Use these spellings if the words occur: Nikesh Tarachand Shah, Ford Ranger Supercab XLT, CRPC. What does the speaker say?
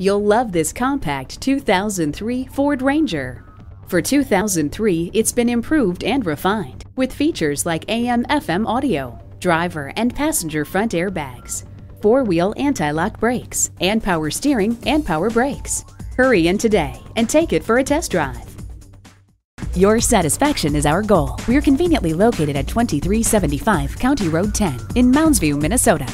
You'll love this compact 2003 Ford Ranger. For 2003, it's been improved and refined with features like AM/FM audio, driver and passenger front airbags, four-wheel anti-lock brakes, and power steering and power brakes. Hurry in today and take it for a test drive. Your satisfaction is our goal. We're conveniently located at 2375 County Road 10 in Mounds View, Minnesota.